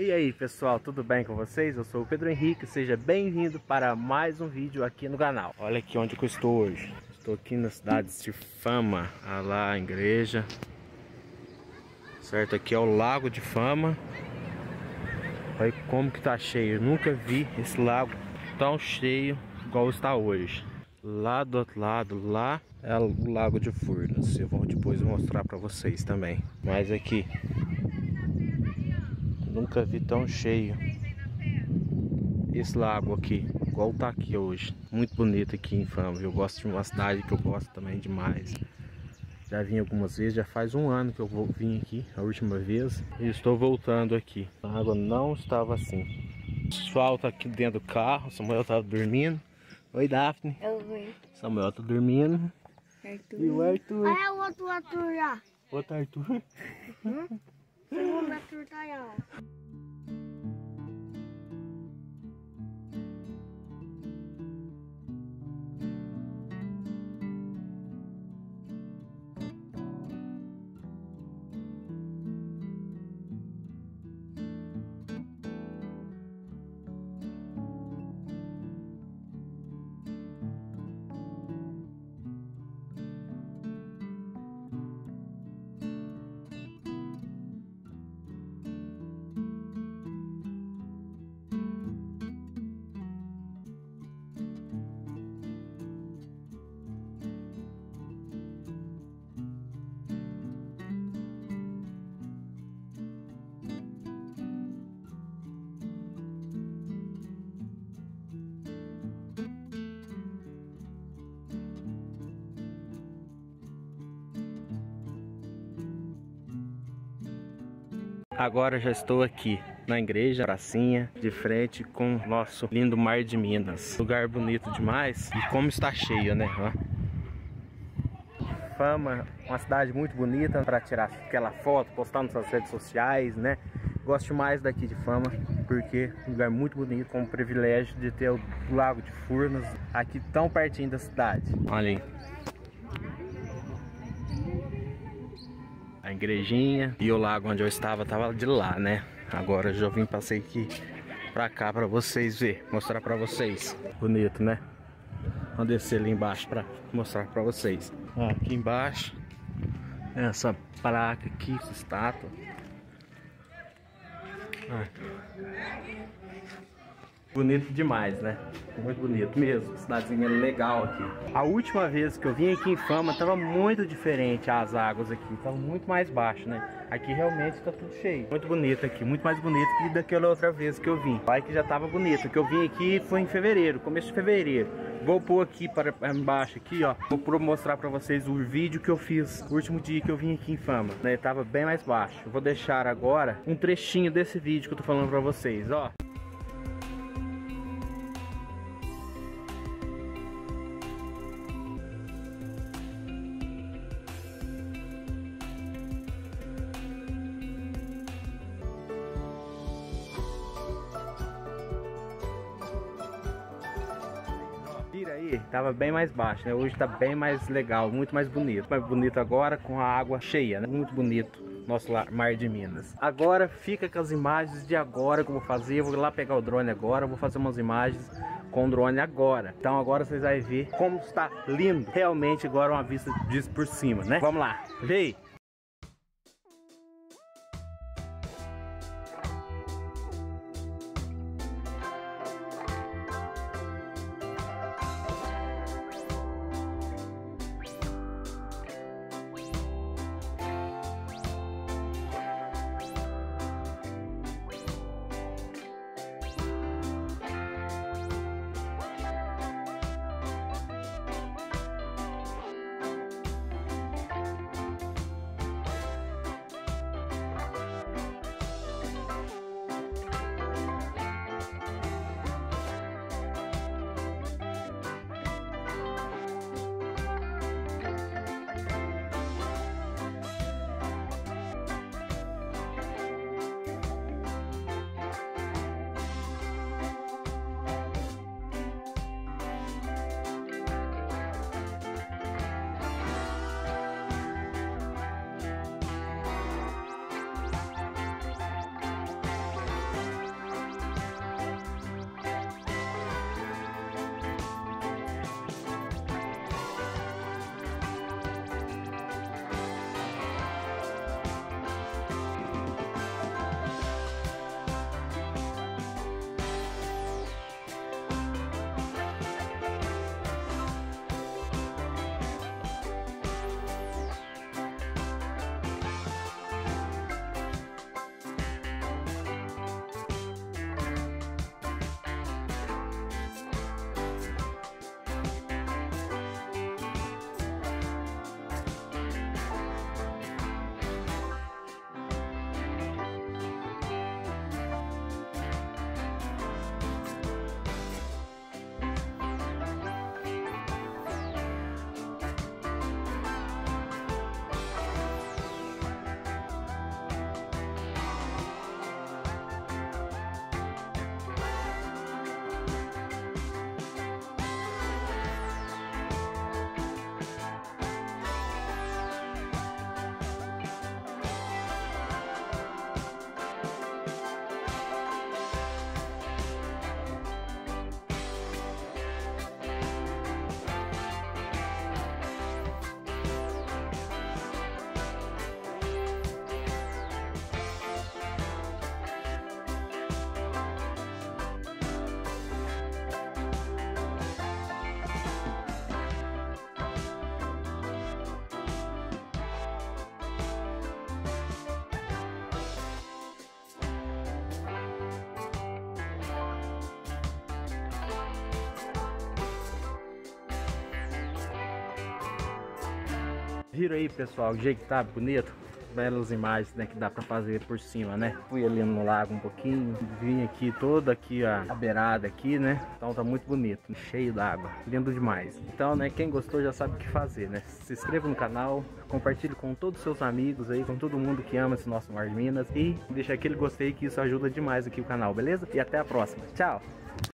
E aí pessoal, tudo bem com vocês? Eu sou o Pedro Henrique, seja bem-vindo para mais um vídeo aqui no canal. Olha aqui onde que eu estou hoje. Estou aqui na cidade de Fama, lá a igreja. Certo, aqui é o Lago de Fama. Olha como que tá cheio, eu nunca vi esse lago tão cheio igual está hoje. Lá do outro lado, lá é o Lago de Furnas, eu vou depois mostrar para vocês também. Mas aqui, nunca vi tão cheio esse lago aqui, igual tá aqui hoje. Muito bonito aqui em Fama, eu gosto de uma cidade que eu gosto também demais. Já vim algumas vezes, já faz um ano que eu vim aqui, a última vez. E estou voltando aqui. A água não estava assim. O pessoal tá aqui dentro do carro, Samuel tá dormindo. Oi, Daphne. Oi. Samuel tá dormindo. Arthur. E o Arthur. Olha o outro Arthur lá. Outro Arthur? Uhum. O outro Arthur tá lá. Agora já estou aqui na igreja, pracinha, de frente com o nosso lindo Mar de Minas. Lugar bonito demais e como está cheio, né? Fama, uma cidade muito bonita para tirar aquela foto, postar nas suas redes sociais, né? Gosto mais daqui de Fama porque é um lugar muito bonito, com o privilégio de ter o Lago de Furnas aqui tão pertinho da cidade. Olha aí. A igrejinha e o lago onde eu estava de lá, né? Agora eu já vim, passei aqui pra cá pra vocês verem, mostrar pra vocês. Bonito, né? Vou descer ali embaixo pra mostrar pra vocês. Ó, aqui embaixo, essa placa aqui, essa estátua. Bonito demais, né? Muito bonito mesmo, cidadezinha legal aqui. A última vez que eu vim aqui em Fama tava muito diferente, as águas aqui tava muito mais baixo, né? Aqui realmente tá tudo cheio. Muito bonito aqui, muito mais bonito que daquela outra vez que eu vim. Vai que já tava bonito, que eu vim aqui foi em fevereiro, começo de fevereiro. Vou pôr aqui para embaixo aqui, ó. Vou mostrar pra vocês o vídeo que eu fiz o último dia que eu vim aqui em Fama, né? Tava bem mais baixo. Eu vou deixar agora um trechinho desse vídeo que eu tô falando pra vocês, ó. Aí, tava bem mais baixo, né? Hoje tá bem mais legal, muito mais bonito. Mais bonito agora com a água cheia, né? Muito bonito nosso Mar de Minas. Agora fica com as imagens de agora que eu vou fazer. Eu vou lá pegar o drone agora, vou fazer umas imagens com o drone agora. Então agora vocês vão ver como está lindo. Realmente agora uma vista disso por cima, né? Vamos lá, vem! Viram aí, pessoal, o jeito que tá bonito? Belas imagens, né, que dá pra fazer por cima, né? Fui ali no lago um pouquinho, vim aqui toda aqui a beirada aqui, né? Então tá muito bonito, cheio d'água, lindo demais. Então, né, quem gostou já sabe o que fazer, né? Se inscreva no canal, compartilhe com todos os seus amigos aí, com todo mundo que ama esse nosso Mar de Minas e deixa aquele gostei que isso ajuda demais aqui o canal, beleza? E até a próxima, tchau!